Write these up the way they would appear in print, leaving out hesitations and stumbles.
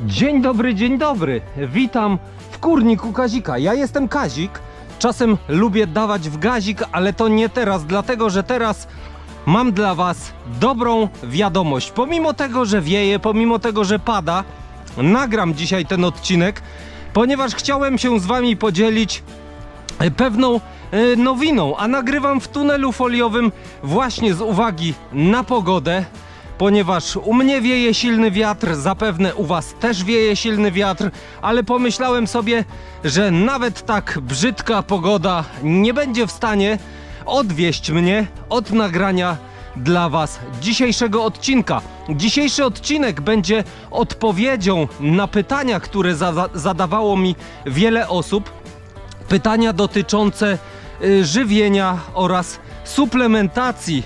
Dzień dobry, witam w Kurniku Kazika. Ja jestem Kazik, czasem lubię dawać w gazik, ale to nie teraz, dlatego że teraz mam dla was dobrą wiadomość. Pomimo tego, że wieje, pomimo tego, że pada, nagram dzisiaj ten odcinek, ponieważ chciałem się z wami podzielić pewną nowiną, a nagrywam w tunelu foliowym właśnie z uwagi na pogodę. Ponieważ u mnie wieje silny wiatr, zapewne u was też wieje silny wiatr, ale pomyślałem sobie, że nawet tak brzydka pogoda nie będzie w stanie odwieść mnie od nagrania dla was dzisiejszego odcinka. Dzisiejszy odcinek będzie odpowiedzią na pytania, które zadawało mi wiele osób. Pytania dotyczące żywienia oraz suplementacji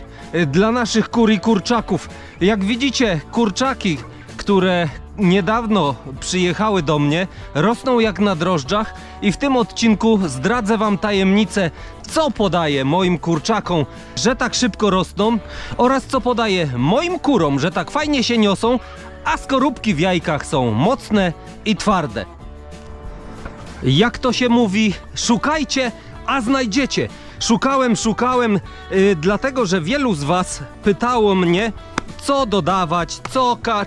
dla naszych kur i kurczaków. Jak widzicie, kurczaki, które niedawno przyjechały do mnie, rosną jak na drożdżach i w tym odcinku zdradzę wam tajemnicę, co podaję moim kurczakom, że tak szybko rosną, oraz co podaję moim kurom, że tak fajnie się niosą, a skorupki w jajkach są mocne i twarde. Jak to się mówi, szukajcie, a znajdziecie. Szukałem, dlatego że wielu z was pytało mnie, co dodawać,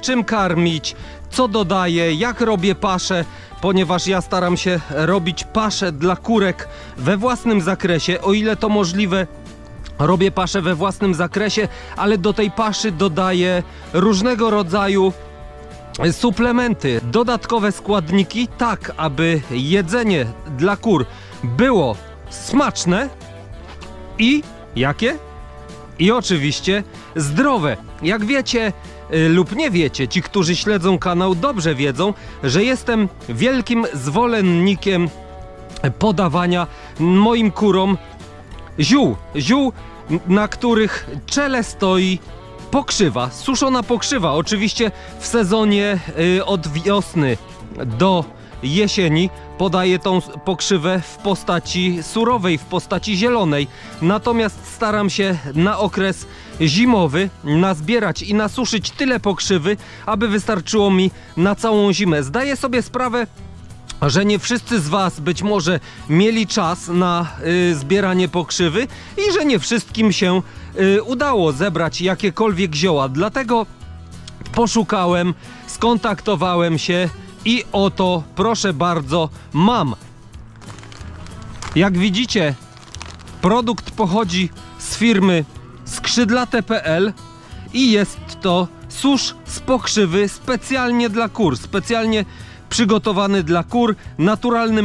czym karmić, co dodaję, jak robię paszę, ponieważ ja staram się robić paszę dla kurek we własnym zakresie, o ile to możliwe. Robię paszę we własnym zakresie, ale do tej paszy dodaję różnego rodzaju suplementy, dodatkowe składniki, tak aby jedzenie dla kur było smaczne i jakie? I oczywiście zdrowe. Jak wiecie lub nie wiecie, ci, którzy śledzą kanał, dobrze wiedzą, że jestem wielkim zwolennikiem podawania moim kurom ziół, na których czele stoi pokrzywa, suszona pokrzywa. Oczywiście w sezonie od wiosny do jesieni podaję tą pokrzywę w postaci surowej, w postaci zielonej. Natomiast staram się na okres zimowy nazbierać i nasuszyć tyle pokrzywy, aby wystarczyło mi na całą zimę. Zdaję sobie sprawę, że nie wszyscy z was być może mieli czas na zbieranie pokrzywy i że nie wszystkim się udało zebrać jakiekolwiek zioła. Dlatego poszukałem, skontaktowałem się i oto, proszę bardzo, mam. Jak widzicie, produkt pochodzi z firmy Skrzydlate.pl i jest to susz z pokrzywy specjalnie dla kur, specjalnie przygotowany dla kur. Naturalny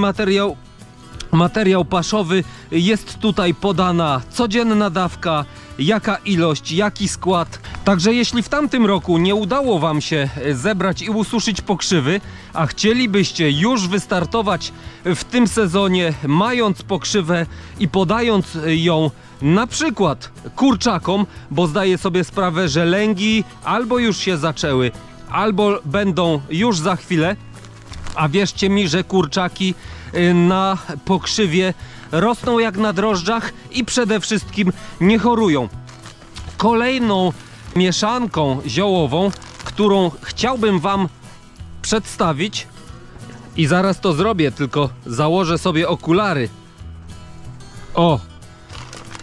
materiał paszowy. Jest tutaj podana codzienna dawka, jaka ilość, jaki skład. Także jeśli w tamtym roku nie udało wam się zebrać i ususzyć pokrzywy, a chcielibyście już wystartować w tym sezonie mając pokrzywę i podając ją na przykład kurczakom, bo zdaję sobie sprawę, że lęgi albo już się zaczęły, albo będą już za chwilę, a wierzcie mi, że kurczaki na pokrzywie rosną jak na drożdżach i przede wszystkim nie chorują. Kolejną mieszanką ziołową, którą chciałbym wam przedstawić, i zaraz to zrobię, tylko założę sobie okulary. O,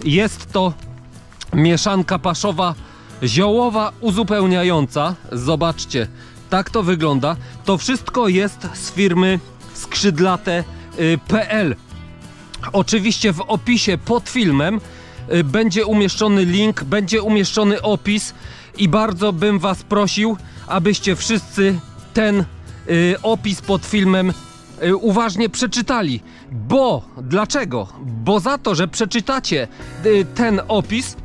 jest to mieszanka paszowa ziołowa uzupełniająca. Zobaczcie, tak to wygląda. To wszystko jest z firmy Skrzydlate.pl. Oczywiście w opisie pod filmem będzie umieszczony link, będzie umieszczony opis i bardzo bym was prosił, abyście wszyscy ten opis pod filmem uważnie przeczytali. Bo dlaczego? Bo za to, że przeczytacie ten opis,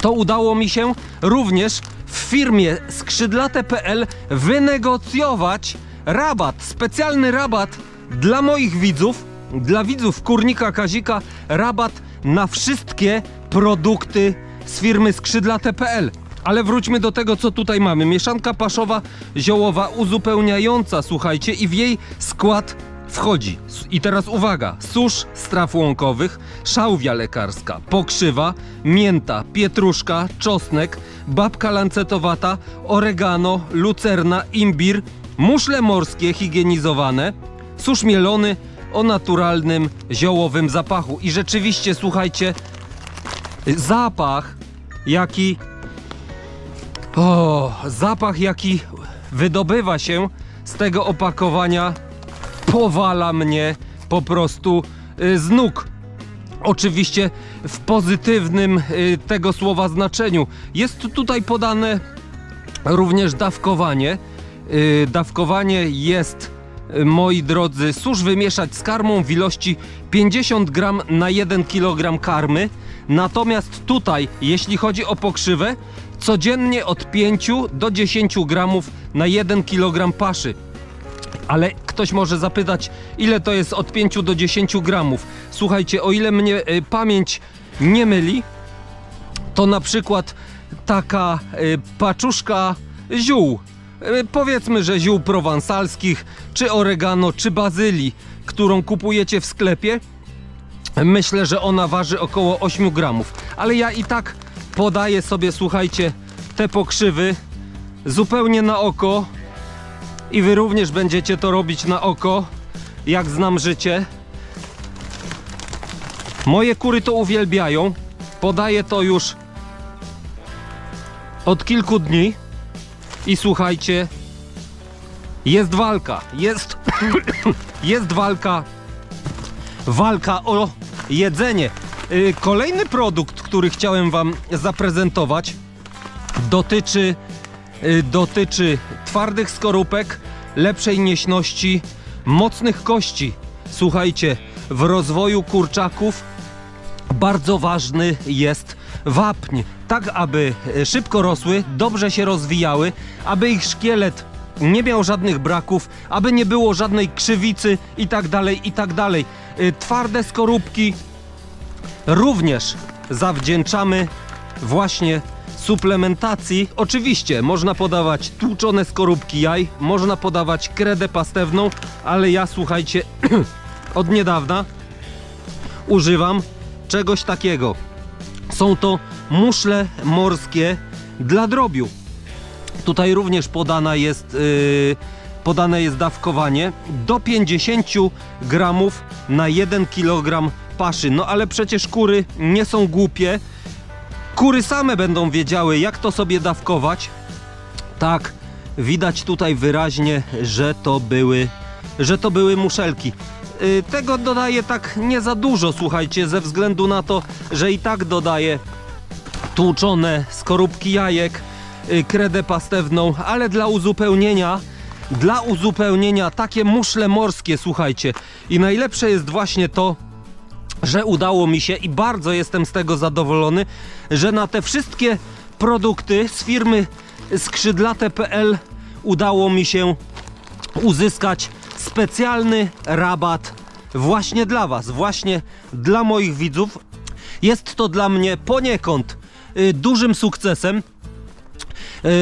to udało mi się również w firmie Skrzydlate.pl wynegocjować rabat, specjalny rabat dla moich widzów, dla widzów Kurnika Kazika, rabat na wszystkie produkty z firmy Skrzydlate.pl. Ale wróćmy do tego, co tutaj mamy. Mieszanka paszowa ziołowa uzupełniająca, słuchajcie, i w jej skład wchodzi, i teraz uwaga, susz z traw łąkowych, szałwia lekarska, pokrzywa, mięta, pietruszka, czosnek, babka lancetowata, oregano, lucerna, imbir, muszle morskie higienizowane, susz mielony o naturalnym ziołowym zapachu. I rzeczywiście, słuchajcie, zapach jaki... O, zapach jaki wydobywa się z tego opakowania powala mnie po prostu z nóg. Oczywiście w pozytywnym tego słowa znaczeniu. Jest tutaj podane również dawkowanie. Dawkowanie jest, moi drodzy, susz wymieszać z karmą w ilości 50 g na 1 kg karmy. Natomiast tutaj, jeśli chodzi o pokrzywę, codziennie od 5 do 10 g na 1 kg paszy. Ale ktoś może zapytać, ile to jest od 5 do 10 gramów. Słuchajcie, o ile mnie pamięć nie myli, to na przykład taka paczuszka ziół, powiedzmy, że ziół prowansalskich, czy oregano, czy bazylii, którą kupujecie w sklepie, myślę, że ona waży około 8 gramów. Ale ja i tak podaję sobie, słuchajcie, te pokrzywy zupełnie na oko. I wy również będziecie to robić na oko, jak znam życie. Moje kury to uwielbiają. Podaję to już od kilku dni. I słuchajcie, jest walka. Jest walka. Walka o jedzenie. Kolejny produkt, który chciałem wam zaprezentować, dotyczy twardych skorupek, lepszej nieśności, mocnych kości. Słuchajcie, w rozwoju kurczaków bardzo ważny jest wapń, tak aby szybko rosły, dobrze się rozwijały, aby ich szkielet nie miał żadnych braków, aby nie było żadnej krzywicy itd., itd. Twarde skorupki również zawdzięczamy właśnie suplementacji. Oczywiście można podawać tłuczone skorupki jaj, można podawać kredę pastewną, ale ja, słuchajcie, od niedawna używam czegoś takiego. Są to muszle morskie dla drobiu. Tutaj również podane jest dawkowanie do 50 gramów na 1 kg paszy. No ale przecież kury nie są głupie. Kury same będą wiedziały, jak to sobie dawkować. Tak, widać tutaj wyraźnie, że to były muszelki. Tego dodaję tak nie za dużo, słuchajcie, ze względu na to, że i tak dodaję tłuczone skorupki jajek, kredę pastewną, ale dla uzupełnienia takie muszle morskie, słuchajcie. I najlepsze jest właśnie to, że udało mi się i bardzo jestem z tego zadowolony, że na te wszystkie produkty z firmy Skrzydlate.pl udało mi się uzyskać specjalny rabat właśnie dla was, właśnie dla moich widzów. Jest to dla mnie poniekąd dużym sukcesem.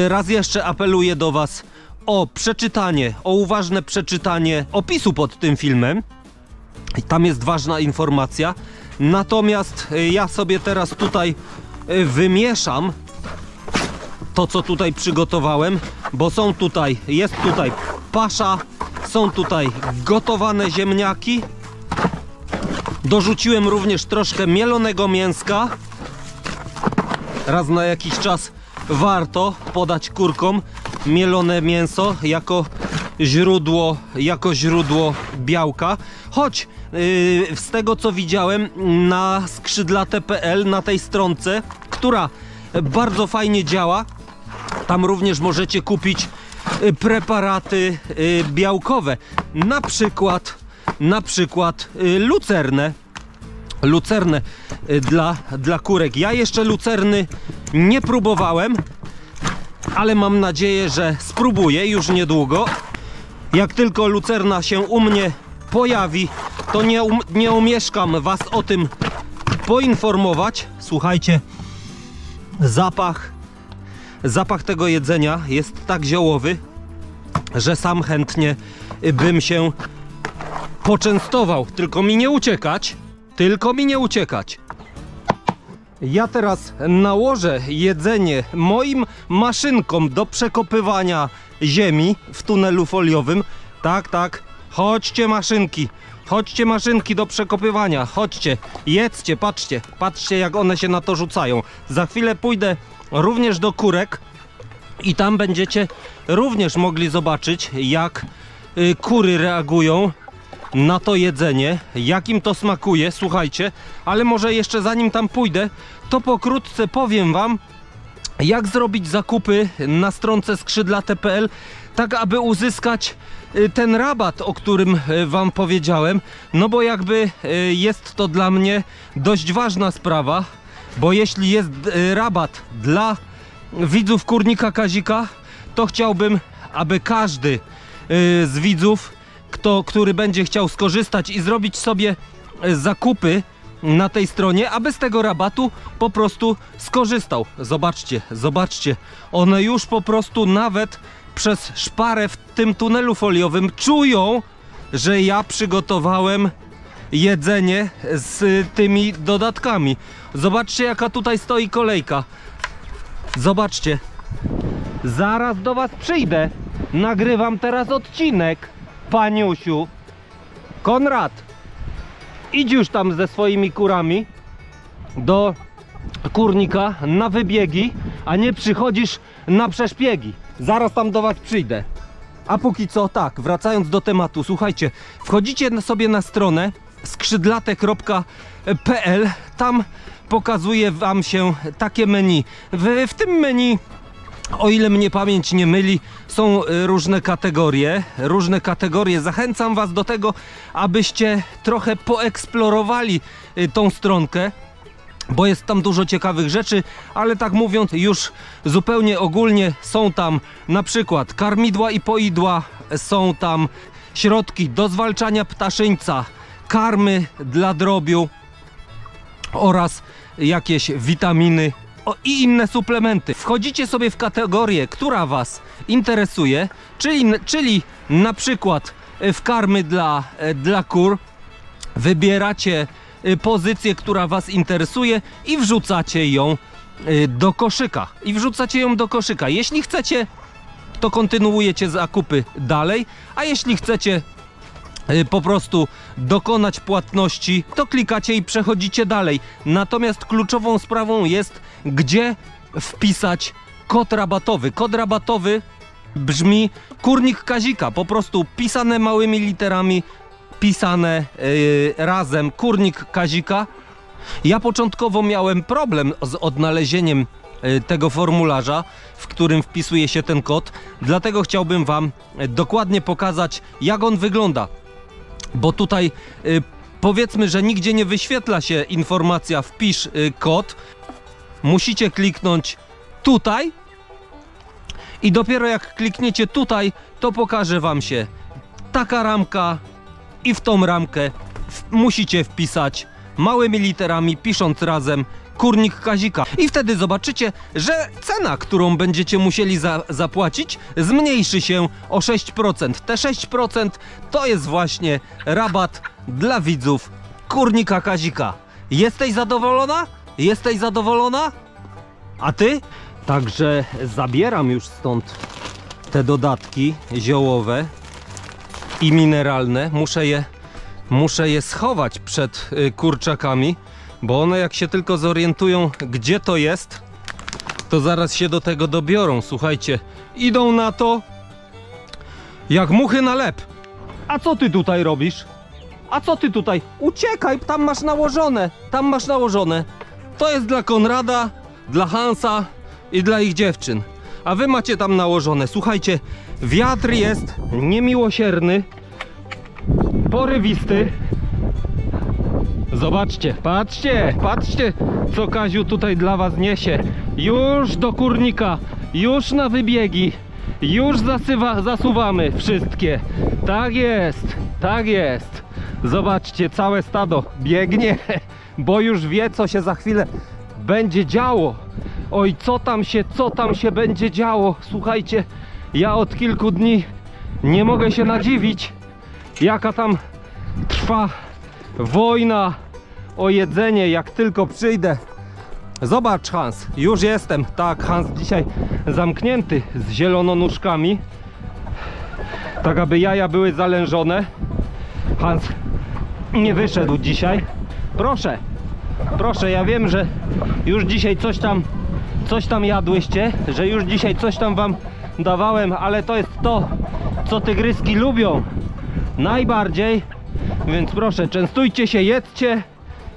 Raz jeszcze apeluję do was o przeczytanie, o uważne przeczytanie opisu pod tym filmem. Tam jest ważna informacja. Natomiast ja sobie teraz tutaj wymieszam to, co tutaj przygotowałem, bo jest tutaj pasza, są tutaj gotowane ziemniaki. Dorzuciłem również troszkę mielonego mięska. Raz na jakiś czas warto podać kurkom mielone mięso jako źródło białka. Choć z tego, co widziałem na skrzydlate.pl, na tej stronce, która bardzo fajnie działa, tam również możecie kupić preparaty białkowe, na przykład lucernę dla kurek. Ja jeszcze lucerny nie próbowałem, ale mam nadzieję, że spróbuję już niedługo. Jak tylko lucerna się u mnie pojawi, to nie omieszkam was o tym poinformować. Słuchajcie, zapach tego jedzenia jest tak ziołowy, że sam chętnie bym się poczęstował. Tylko mi nie uciekać. Ja teraz nałożę jedzenie moim maszynkom do przekopywania ziemi w tunelu foliowym. Tak, tak. Chodźcie maszynki do przekopywania, chodźcie, jedzcie, patrzcie, patrzcie jak one się na to rzucają. Za chwilę pójdę również do kurek i tam będziecie również mogli zobaczyć, jak kury reagują na to jedzenie, jak im to smakuje, słuchajcie. Ale może jeszcze zanim tam pójdę, to pokrótce powiem wam, jak zrobić zakupy na stronce skrzydlate.pl, tak aby uzyskać ten rabat, o którym wam powiedziałem. No bo jakby jest to dla mnie dość ważna sprawa, bo jeśli jest rabat dla widzów Kurnika Kazika, to chciałbym, aby każdy z widzów, który będzie chciał skorzystać i zrobić sobie zakupy na tej stronie, aby z tego rabatu po prostu skorzystał. Zobaczcie, zobaczcie, one już po prostu nawet przez szparę w tym tunelu foliowym czują, że ja przygotowałem jedzenie z tymi dodatkami. Zobaczcie, jaka tutaj stoi kolejka. Zobaczcie, zaraz do was przyjdę, nagrywam teraz odcinek. Paniusiu, Konrad, idź już tam ze swoimi kurami do kurnika na wybiegi, a nie przychodzisz na przeszpiegi. Zaraz tam do was przyjdę. A póki co tak, wracając do tematu, słuchajcie, wchodzicie sobie na stronę skrzydlate.pl, tam pokazuje wam się takie menu. W tym menu, o ile mnie pamięć nie myli, są różne kategorie, Zachęcam was do tego, abyście trochę poeksplorowali tą stronkę, bo jest tam dużo ciekawych rzeczy, ale tak mówiąc już zupełnie ogólnie, są tam na przykład karmidła i poidła, są tam środki do zwalczania ptaszyńca, karmy dla drobiu oraz jakieś witaminy i inne suplementy. Wchodzicie sobie w kategorię, która was interesuje, czyli na przykład w karmy dla kur wybieracie pozycję, która was interesuje i wrzucacie ją do koszyka. Jeśli chcecie, to kontynuujecie zakupy dalej, a jeśli chcecie po prostu dokonać płatności, to klikacie i przechodzicie dalej. Natomiast kluczową sprawą jest, gdzie wpisać kod rabatowy. Kod rabatowy brzmi Kurnik Kazika, po prostu pisane małymi literami, pisane razem Kurnik Kazika. Ja początkowo miałem problem z odnalezieniem tego formularza, w którym wpisuje się ten kod, dlatego chciałbym wam dokładnie pokazać, jak on wygląda. Bo tutaj powiedzmy, że nigdzie nie wyświetla się informacja wpisz kod. Musicie kliknąć tutaj i dopiero jak klikniecie tutaj, to pokaże wam się taka ramka i w tą ramkę musicie wpisać małymi literami, pisząc razem Kurnik Kazika. I wtedy zobaczycie, że cena, którą będziecie musieli zapłacić, zmniejszy się o 6%. Te 6% to jest właśnie rabat dla widzów Kurnika Kazika. Jesteś zadowolona? Jesteś zadowolona? A ty? Także zabieram już stąd te dodatki ziołowe i mineralne. Muszę je schować przed kurczakami, bo one jak się tylko zorientują, gdzie to jest, to zaraz się do tego dobiorą. Słuchajcie, idą na to jak muchy na lep. A co ty tutaj robisz? A co ty tutaj? Uciekaj, tam masz nałożone, To jest dla Konrada, dla Hansa i dla ich dziewczyn. A wy macie tam nałożone. Słuchajcie, wiatr jest niemiłosierny, porywisty. Zobaczcie, patrzcie, patrzcie, co Kaziu tutaj dla was niesie. Już do kurnika, już na wybiegi, już zasuwamy wszystkie. Tak jest, tak jest. Zobaczcie, całe stado biegnie, bo już wie, co się za chwilę będzie działo. Oj, co tam się będzie działo. Słuchajcie, ja od kilku dni nie mogę się nadziwić, jaka tam trwa wojna o jedzenie, jak tylko przyjdę. Zobacz, Hans, już jestem. Tak, Hans dzisiaj zamknięty z zielononóżkami, tak aby jaja były zalężone. Hans nie wyszedł dzisiaj. Proszę, proszę, ja wiem, że już dzisiaj coś tam jadłyście, że już dzisiaj coś tam wam dawałem, ale to jest to, co tygryski lubią najbardziej, więc proszę, częstujcie się, jedzcie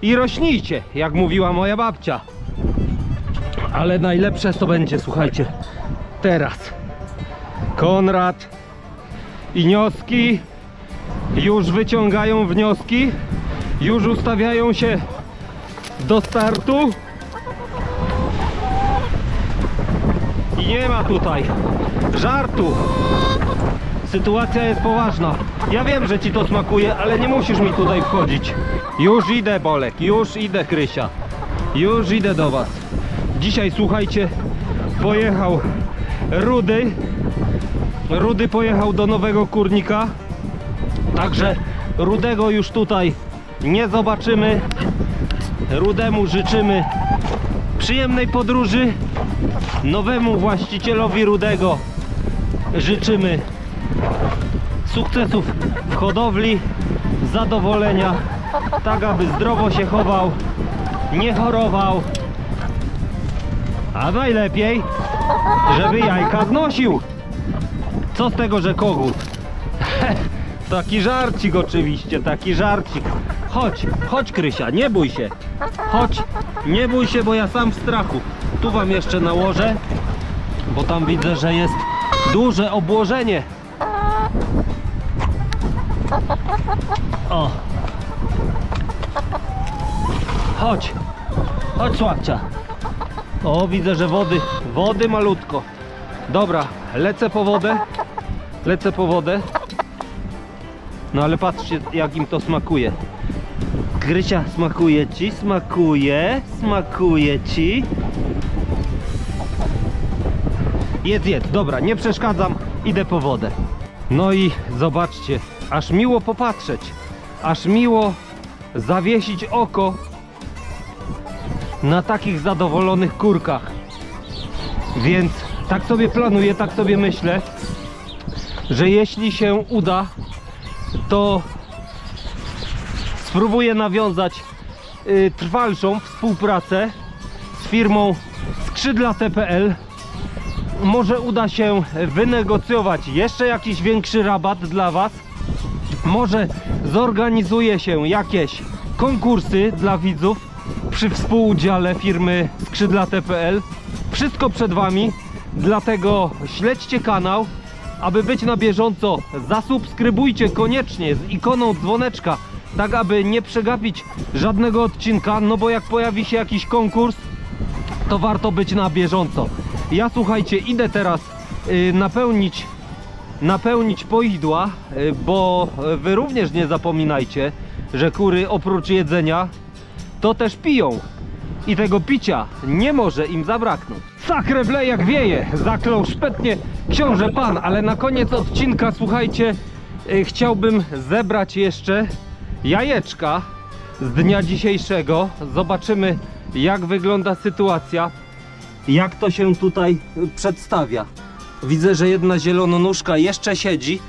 i rośnijcie, jak mówiła moja babcia. Ale najlepsze to będzie, słuchajcie, teraz Konrad i Nioski już wyciągają wnioski, już ustawiają się do startu. I nie ma tutaj żartu. Sytuacja jest poważna. Ja wiem, że ci to smakuje, ale nie musisz mi tutaj wchodzić. Już idę, Bolek, już idę, Krysia. Już idę do was. Dzisiaj, słuchajcie, pojechał Rudy. Rudy pojechał do Nowego Kurnika. Także Rudego już tutaj nie zobaczymy. Rudemu życzymy przyjemnej podróży. Nowemu właścicielowi Rudego życzymy sukcesów w hodowli, zadowolenia, tak aby zdrowo się chował, nie chorował, a najlepiej, żeby jajka znosił. Co z tego, że kogut? Taki żarcik oczywiście, taki żarcik. Chodź, chodź, Krysia, nie bój się. Chodź, nie bój się, bo ja sam w strachu. Tu wam jeszcze nałożę, bo tam widzę, że jest duże obłożenie. O! Chodź, chodź, słabcia. O, widzę, że wody malutko. Dobra, lecę po wodę. Lecę po wodę. No ale patrzcie, jak im to smakuje. Krysia, smakuje ci, smakuje, smakuje ci. Jedz, jedz, dobra, nie przeszkadzam, idę po wodę. No i zobaczcie, aż miło popatrzeć, aż miło zawiesić oko na takich zadowolonych kurkach. Więc tak sobie planuję, tak sobie myślę, że jeśli się uda, to spróbuję nawiązać trwalszą współpracę z firmą Skrzydlate.pl. Może uda się wynegocjować jeszcze jakiś większy rabat dla was. Może zorganizuje się jakieś konkursy dla widzów przy współudziale firmy Skrzydlate.pl. Wszystko przed wami, dlatego śledźcie kanał. Aby być na bieżąco, zasubskrybujcie koniecznie z ikoną dzwoneczka, tak aby nie przegapić żadnego odcinka, no bo jak pojawi się jakiś konkurs, to warto być na bieżąco. Ja, słuchajcie, idę teraz napełnić poidła, bo wy również nie zapominajcie, że kury oprócz jedzenia to też piją. I tego picia nie może im zabraknąć. Sakre ble, jak wieje, zaklął szpetnie książę pan, ale na koniec odcinka, słuchajcie, chciałbym zebrać jeszcze jajeczka z dnia dzisiejszego. Zobaczymy, jak wygląda sytuacja, jak to się tutaj przedstawia. Widzę, że jedna zielononóżka jeszcze siedzi.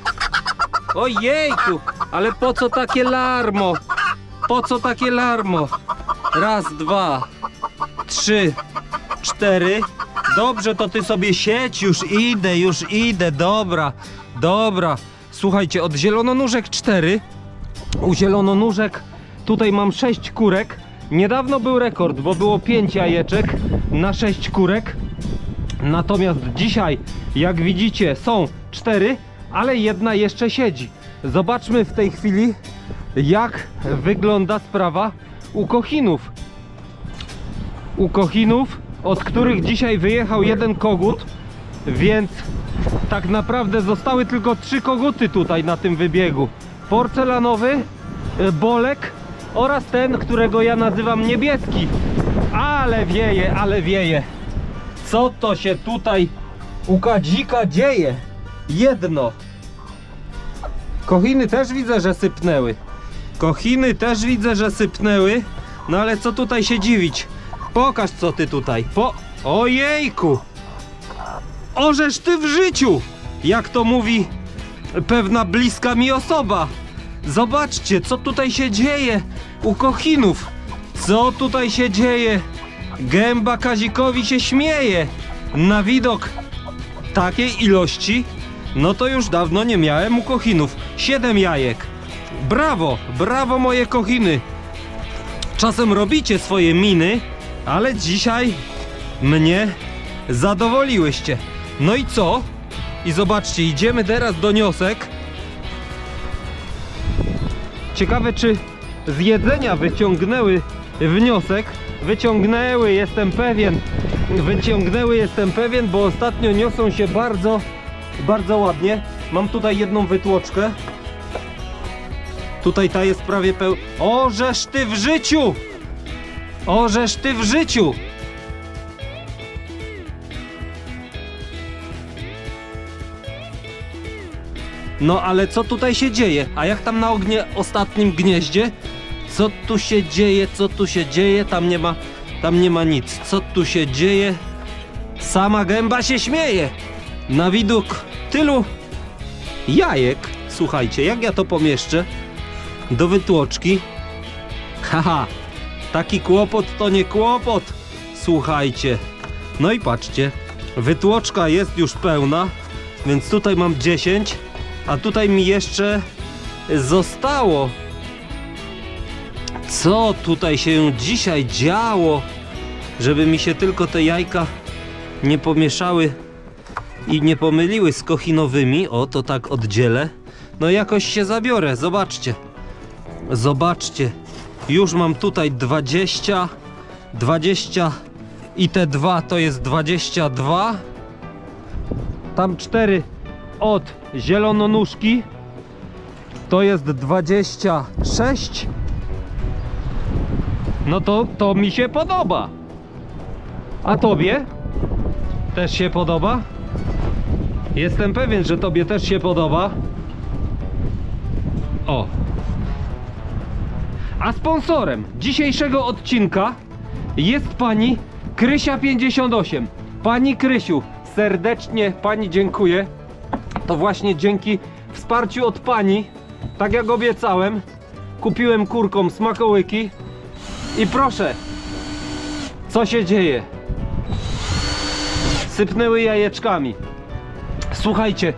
Ojejku, ale po co takie larmo? Po co takie larmo? Raz, dwa, trzy, cztery. Dobrze, to ty sobie siedź, już idę, dobra, dobra. Słuchajcie, od zielononóżek 4, u zielononóżek tutaj mam 6 kurek. Niedawno był rekord, bo było 5 jajeczek na 6 kurek. Natomiast dzisiaj, jak widzicie, są 4, ale jedna jeszcze siedzi. Zobaczmy w tej chwili, jak wygląda sprawa u kochinów. U kochinów, od których dzisiaj wyjechał jeden kogut, więc tak naprawdę zostały tylko 3 koguty tutaj na tym wybiegu. Porcelanowy, Bolek oraz ten, którego ja nazywam niebieski. Ale wieje, ale wieje. Co to się tutaj u Kazika dzieje? Jedno. Kochiny też widzę, że sypnęły. Kochiny też widzę, że sypnęły. No ale co tutaj się dziwić? Pokaż, co ty tutaj. Ojejku! Orzesz ty w życiu! Jak to mówi pewna bliska mi osoba. Zobaczcie, co tutaj się dzieje u Kochinów. Co tutaj się dzieje? Gęba Kazikowi się śmieje. Na widok takiej ilości, no to już dawno nie miałem u Kochinów. 7 jajek. Brawo, brawo moje Kochiny. Czasem robicie swoje miny, ale dzisiaj mnie zadowoliłyście. No i co? I zobaczcie, idziemy teraz do niosek. Ciekawe, czy z jedzenia wyciągnęły wniosek. Wyciągnęły, jestem pewien. Wyciągnęły, jestem pewien, bo ostatnio niosą się bardzo, bardzo ładnie. Mam tutaj jedną wytłoczkę. Tutaj ta jest prawie pełna. Ożeż ty w życiu! Ożeż ty w życiu! No ale co tutaj się dzieje? A jak tam na ostatnim gnieździe? Co tu się dzieje? Co tu się dzieje? Tam nie ma nic. Co tu się dzieje? Sama gęba się śmieje. Na widok tylu jajek. Słuchajcie, jak ja to pomieszczę do wytłoczki? Haha, taki kłopot to nie kłopot. Słuchajcie. No i patrzcie. Wytłoczka jest już pełna, więc tutaj mam 10. A tutaj mi jeszcze zostało. Co tutaj się dzisiaj działo, żeby mi się tylko te jajka nie pomieszały i nie pomyliły z kochinowymi. O, to tak oddzielę. No jakoś się zabiorę, zobaczcie. Zobaczcie, już mam tutaj 20 i te 2 to jest 22. Tam 4 od zielononóżki to jest 26. No to mi się podoba. A tobie? Też się podoba? Jestem pewien, że tobie też się podoba. O. A sponsorem dzisiejszego odcinka jest pani Krysia58. Pani Krysiu, serdecznie pani dziękuję. To właśnie dzięki wsparciu od pani, tak jak obiecałem, kupiłem kurkom smakołyki. I proszę, co się dzieje? Sypnęły jajeczkami. Słuchajcie,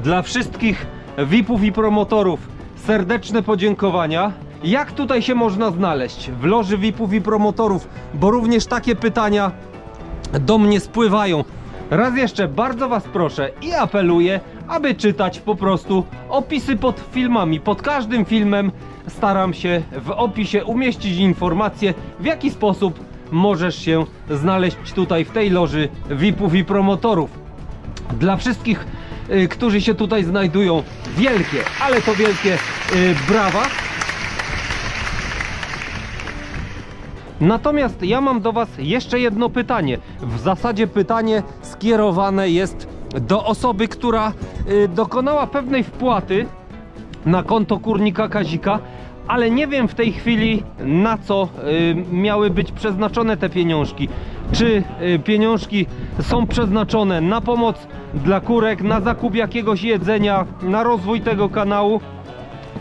dla wszystkich VIP-ów i promotorów serdeczne podziękowania. Jak tutaj się można znaleźć w loży VIP-ów i promotorów? Bo również takie pytania do mnie spływają. Raz jeszcze bardzo was proszę i apeluję, aby czytać po prostu opisy pod filmami. Pod każdym filmem staram się w opisie umieścić informację, w jaki sposób możesz się znaleźć tutaj w tej loży VIP-ów i promotorów. Dla wszystkich, którzy się tutaj znajdują, wielkie, ale to wielkie brawa. Natomiast ja mam do was jeszcze jedno pytanie. W zasadzie pytanie skierowane jest do osoby, która dokonała pewnej wpłaty na konto Kurnika Kazika, ale nie wiem w tej chwili, na co miały być przeznaczone te pieniążki. Czy pieniążki są przeznaczone na pomoc dla kurek, na zakup jakiegoś jedzenia, na rozwój tego kanału?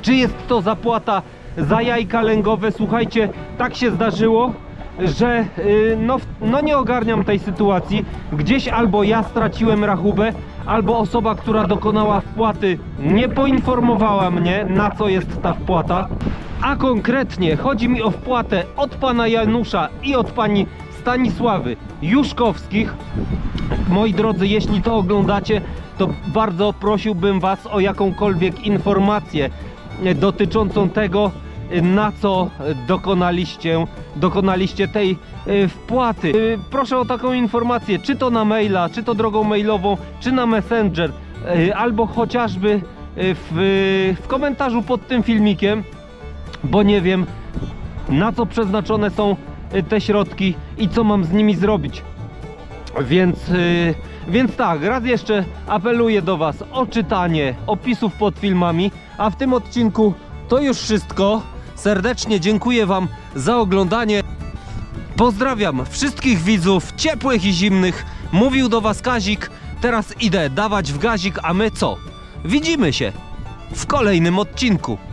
Czy jest to zapłata za jajka lęgowe? Słuchajcie, tak się zdarzyło, że no nie ogarniam tej sytuacji. Gdzieś albo ja straciłem rachubę, albo osoba, która dokonała wpłaty, nie poinformowała mnie, na co jest ta wpłata. A konkretnie chodzi mi o wpłatę od pana Janusza i od pani Stanisławy Juszkowskich. Moi drodzy, jeśli to oglądacie, to bardzo prosiłbym was o jakąkolwiek informację dotyczącą tego, na co dokonaliście tej wpłaty. Proszę o taką informację, czy to na maila, czy to drogą mailową, czy na Messenger, albo chociażby w komentarzu pod tym filmikiem, bo nie wiem, na co przeznaczone są te środki i co mam z nimi zrobić. Więc tak, raz jeszcze apeluję do was o czytanie opisów pod filmami, a w tym odcinku to już wszystko. Serdecznie dziękuję wam za oglądanie. Pozdrawiam wszystkich widzów, ciepłych i zimnych. Mówił do was Kazik. Teraz idę dawać w gazik, a my co? Widzimy się w kolejnym odcinku.